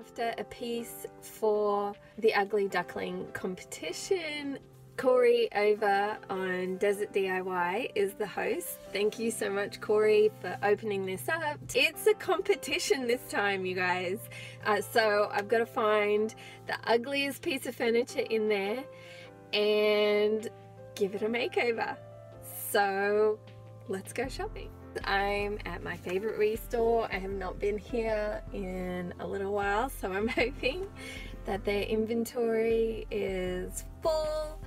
after a piece for the Ugly Duckling competition. Corey over on Desert DIY is the host. Thank you so much, Corey, for opening this up. It's a competition this time, you guys. So I've got to find the ugliest piece of furniture in there and give it a makeover. So let's go shopping. I'm at my favorite Re-Store. I have not been here in a little while, so I'm hoping that their inventory is full.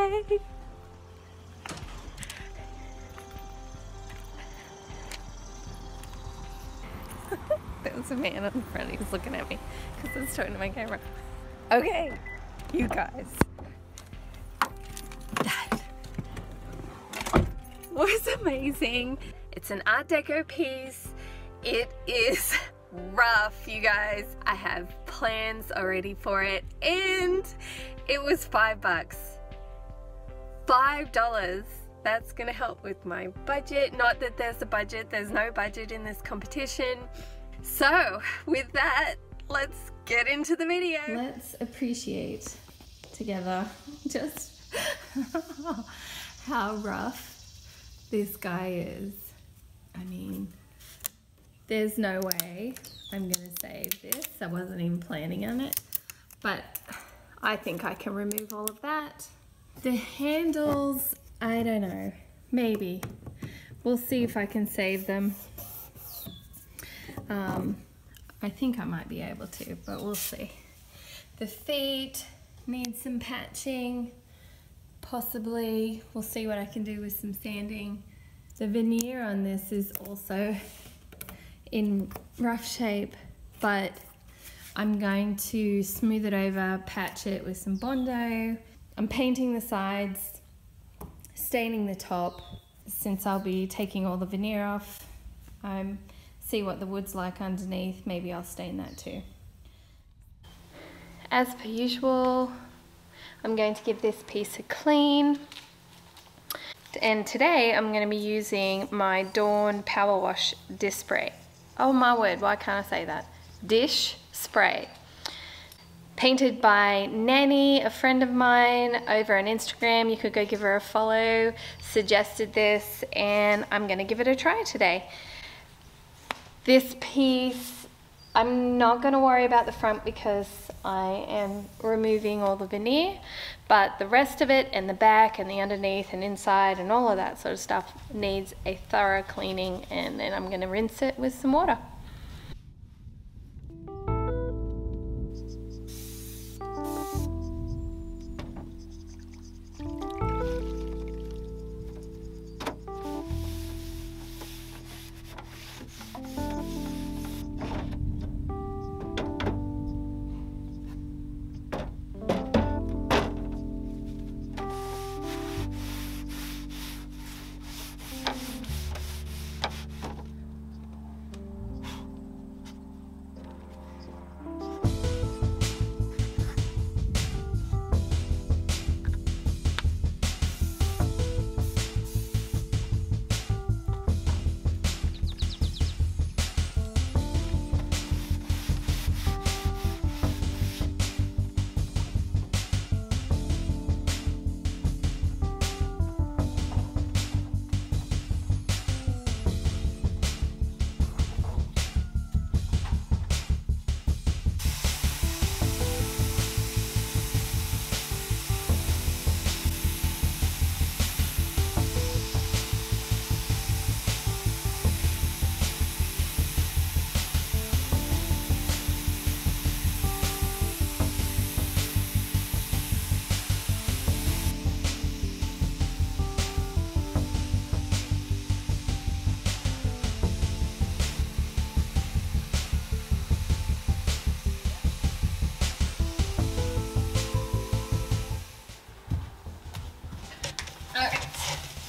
Okay. There's a man in the front, he's looking at me because I was talking to my camera. Okay, you guys. That was amazing. It's an Art Deco piece. It is rough, you guys. I have plans already for it and it was $5. $5, that's gonna help with my budget. Not that there's a budget, there's no budget in this competition. So with that, let's get into the video. Let's appreciate together just how rough this guy is. I mean, there's no way I'm gonna save this. I wasn't even planning on it, but I think I can remove all of that. The handles, I don't know, maybe. We'll see if I can save them. I think I might be able to, but we'll see. The feet need some patching, possibly. We'll see what I can do with some sanding. The veneer on this is also in rough shape, but I'm going to smooth it over, patch it with some Bondo. I'm painting the sides, staining the top, since I'll be taking all the veneer off. See what the wood's like underneath, maybe I'll stain that too. As per usual, I'm going to give this piece a clean. And today I'm going to be using my Dawn Power Wash dish spray. Oh my word, why can't I say that? Dish spray. Painted by Nanny, a friend of mine, over on Instagram. You could go give her a follow. Suggested this and I'm gonna give it a try today. This piece, I'm not gonna worry about the front because I am removing all the veneer, but the rest of it and the back and the underneath and inside and all of that sort of stuff needs a thorough cleaning, and then I'm gonna rinse it with some water.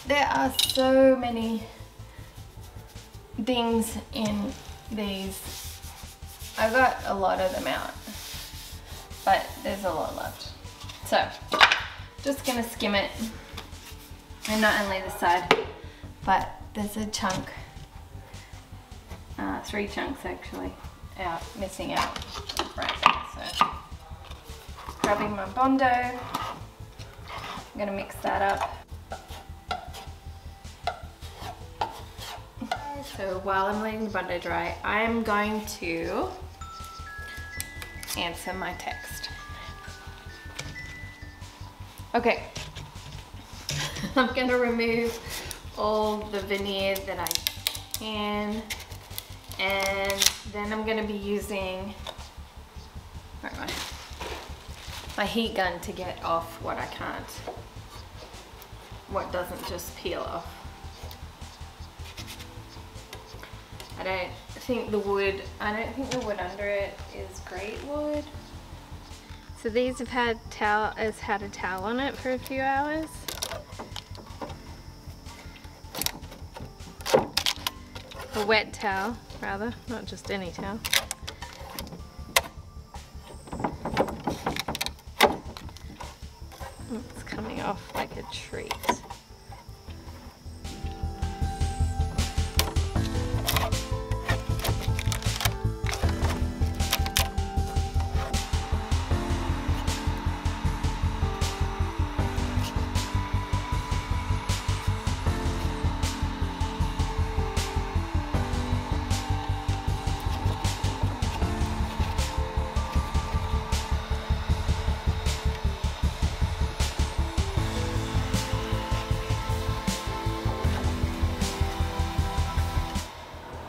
There are so many things in these. I got a lot of them out, but there's a lot left. So just gonna skim it, and not only this side, but there's a chunk, three chunks actually, out, missing out. Right there, so grabbing my Bondo, I'm gonna mix that up. So while I'm letting the Bondo dry, I'm going to answer my text. Okay, I'm gonna remove all the veneer that I can, and then I'm gonna be using my heat gun to get off what I can't, what doesn't just peel off. I don't think the wood under it is great wood. So these have had a towel on it for a few hours. A wet towel, rather, not just any towel. It's coming off like a treat.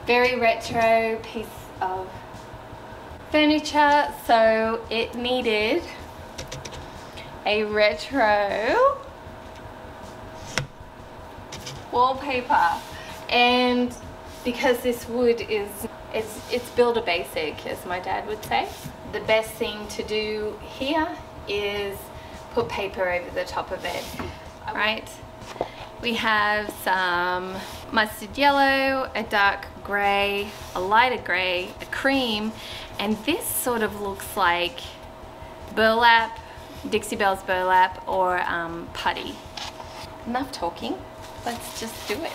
Very retro piece of furniture, so it needed a retro wallpaper, and because this wood is it's builder basic, as my dad would say, the best thing to do here is put paper over the top of it. Right, we have some mustard yellow, a dark grey, a lighter grey, a cream, and this sort of looks like burlap, Dixie Belle's burlap, or putty. Enough talking, let's just do it.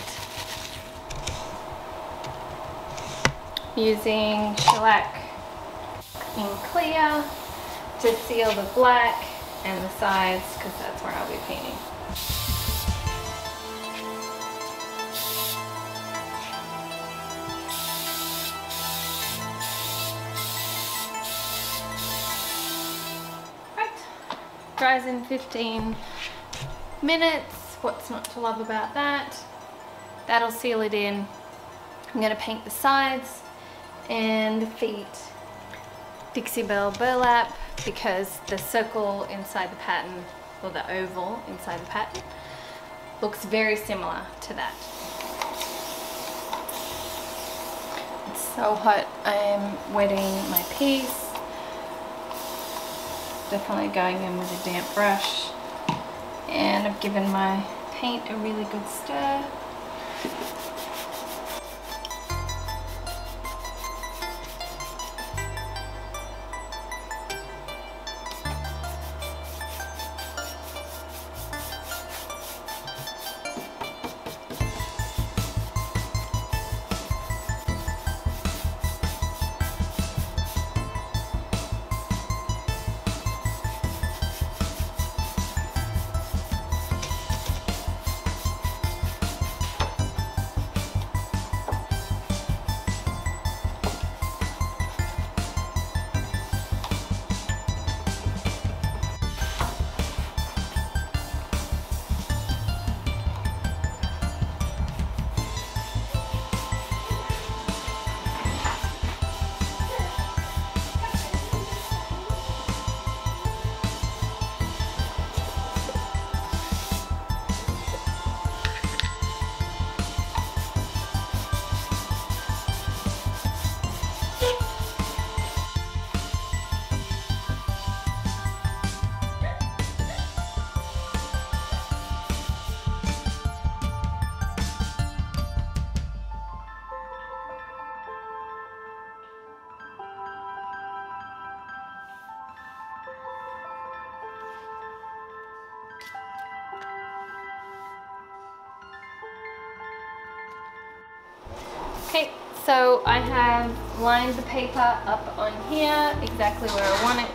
Using shellac in clear to seal the black and the sides, because that's where I'll be painting. Dries in 15 minutes. What's not to love about that? That'll seal it in. I'm going to paint the sides and the feet Dixie Belle burlap, because the circle inside the pattern, or the oval inside the pattern, looks very similar to that. It's so hot, I am wetting my piece. Definitely going in with a damp brush, and I've given my paint a really good stir. Okay, so I have lined the paper up on here exactly where I want it,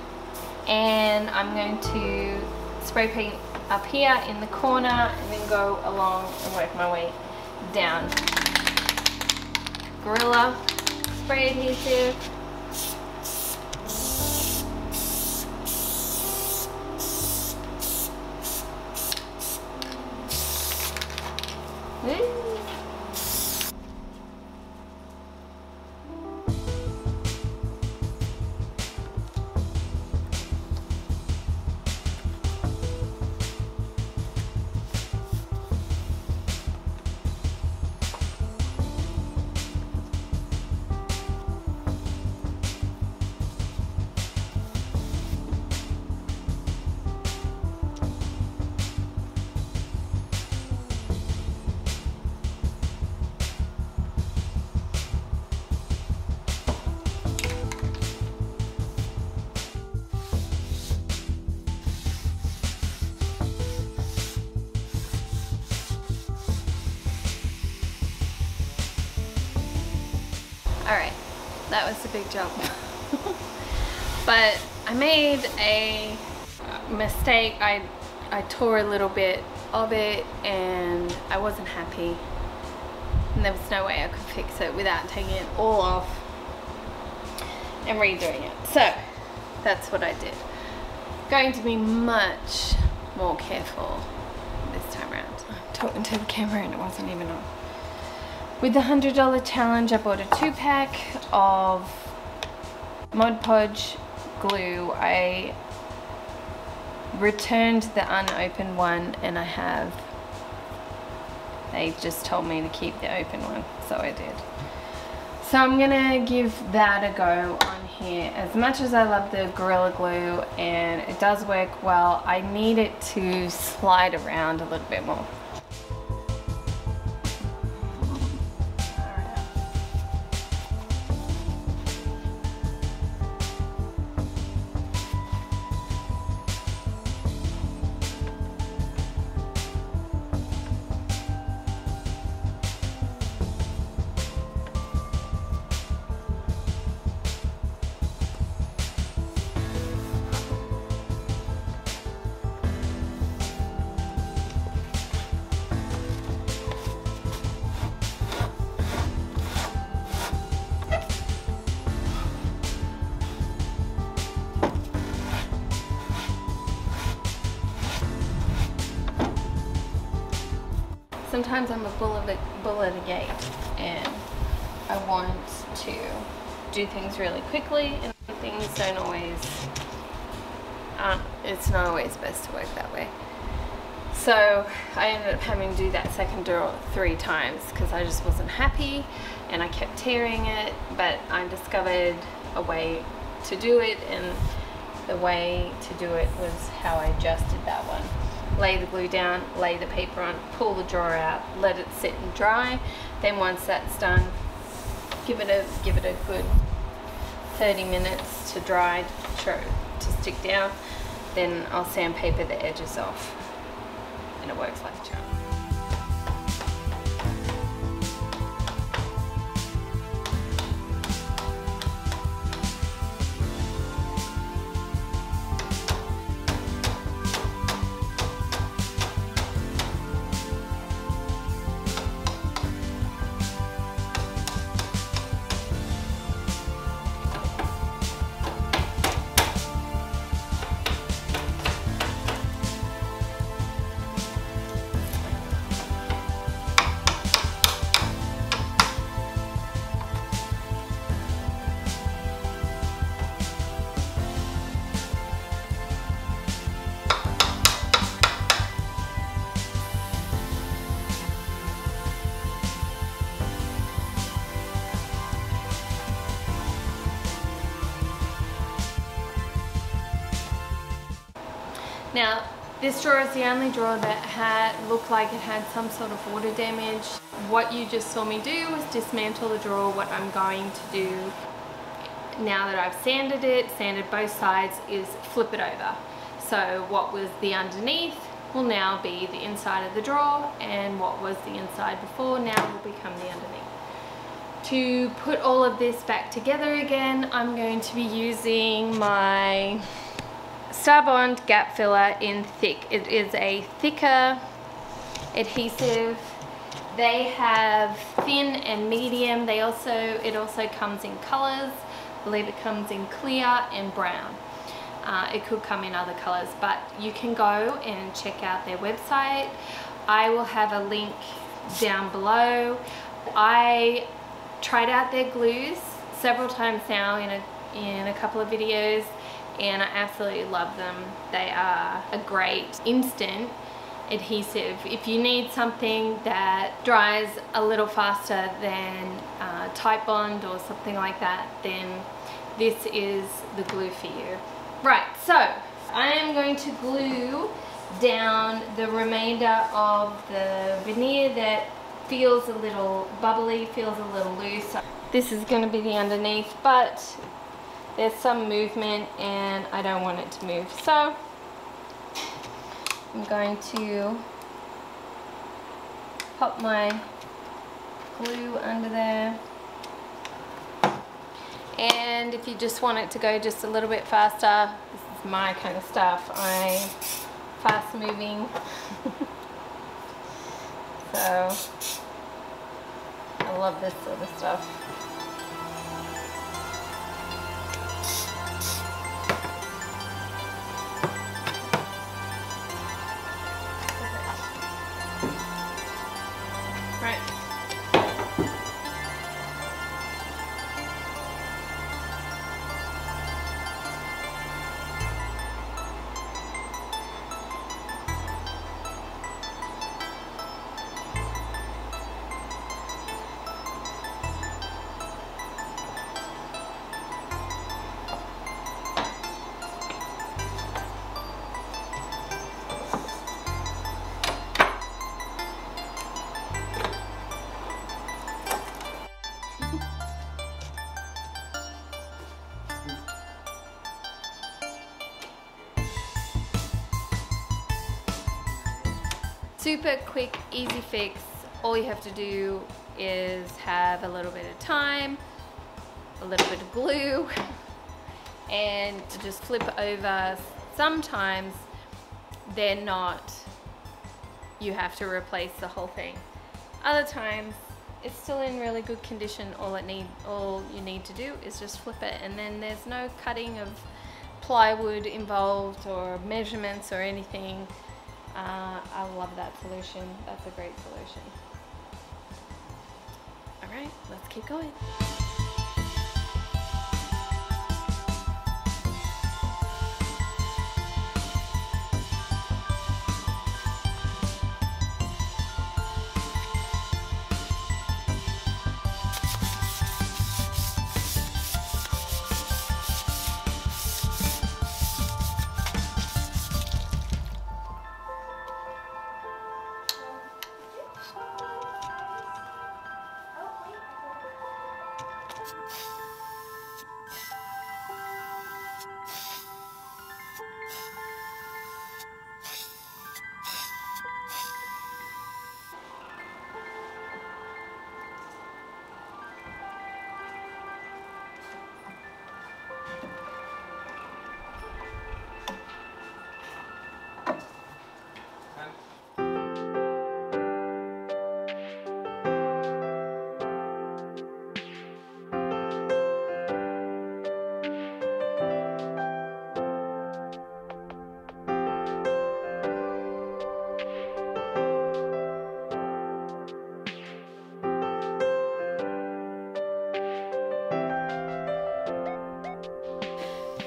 and I'm going to spray paint up here in the corner and then go along and work my way down. Gorilla spray adhesive. Woo. Alright, that was a big job. But I made a mistake. I tore a little bit of it and I wasn't happy. And there was no way I could fix it without taking it all off and redoing it. So that's what I did. Going to be much more careful this time around. I'm talking to the camera and it wasn't even on. With the $100 challenge, I bought a 2-pack of Mod Podge glue. I returned the unopened one and I have, they just told me to keep the open one, so I did. So I'm gonna give that a go on here. As much as I love the Gorilla glue and it does work well, I need it to slide around a little bit more. Sometimes I'm a bull at a gate and I want to do things really quickly and things don't always, it's not always best to work that way. So I ended up having to do that second drawer 3 times because I just wasn't happy and I kept tearing it, but I discovered a way to do it, and the way to do it was how I just did that one. Lay the glue down, lay the paper on, pull the drawer out, let it sit and dry. Then once that's done, give it a good 30 minutes to dry, to stick down. Then I'll sandpaper the edges off, and it works like a charm. Now, this drawer is the only drawer that looked like it had some sort of water damage. What you just saw me do was dismantle the drawer. What I'm going to do now that I've sanded it, sanded both sides, is flip it over. So what was the underneath will now be the inside of the drawer, and what was the inside before now will become the underneath. to put all of this back together again, I'm going to be using my Starbond gap filler in thick. It is a thicker adhesive. They have thin and medium. They also, it also comes in colors. I believe it comes in clear and brown. It could come in other colors, but you can go and check out their website. I will have a link down below. I tried out their glues several times now in a couple of videos, and I absolutely love them. They are a great instant adhesive. If you need something that dries a little faster than Titebond or something like that, then this is the glue for you. Right, so I am going to glue down the remainder of the veneer that feels a little bubbly, feels a little loose. This is going to be the underneath, but there's some movement and I don't want it to move, so I'm going to pop my glue under there. And if you just want it to go just a little bit faster, this is my kind of stuff. I'm fast moving. So I love this sort of stuff. Super quick, easy fix. All you have to do is have a little bit of time, a little bit of glue, and just flip over. Sometimes they're not, you have to replace the whole thing. Other times it's still in really good condition. All you need to do is just flip it, and then there's no cutting of plywood involved or measurements or anything. I love that solution. That's a great solution. Alright, let's keep going.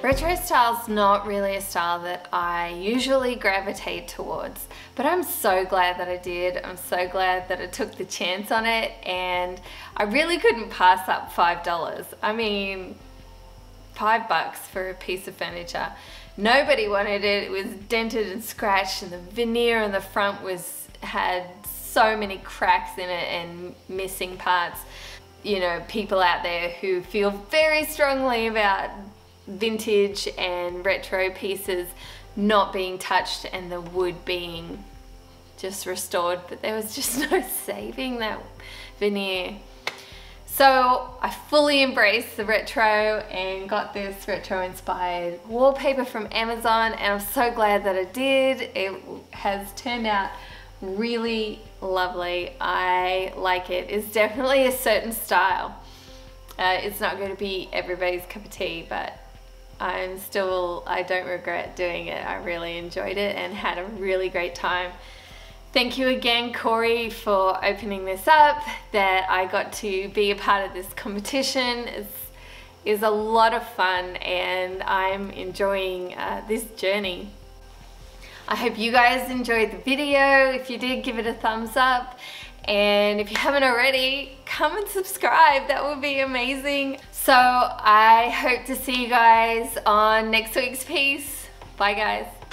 Retro style's not really a style that I usually gravitate towards, but I'm so glad that I did. I'm so glad that I took the chance on it, and I really couldn't pass up $5. I mean, $5 for a piece of furniture. Nobody wanted it. It was dented and scratched, and the veneer on the front had so many cracks in it and missing parts. You know, people out there who feel very strongly about vintage and retro pieces not being touched and the wood being just restored, but there was just no saving that veneer. So I fully embraced the retro and got this retro-inspired wallpaper from Amazon, and I'm so glad that I did. It has turned out really lovely. I like it. It's definitely a certain style. It's not going to be everybody's cup of tea, but I don't regret doing it. I really enjoyed it and had a really great time. Thank you again, Corey, for opening this up, that I got to be a part of this competition. It's a lot of fun, and I'm enjoying this journey. I hope you guys enjoyed the video. If you did, give it a thumbs up. And if you haven't already, come and subscribe. That would be amazing. So I hope to see you guys on next week's piece. Bye, guys.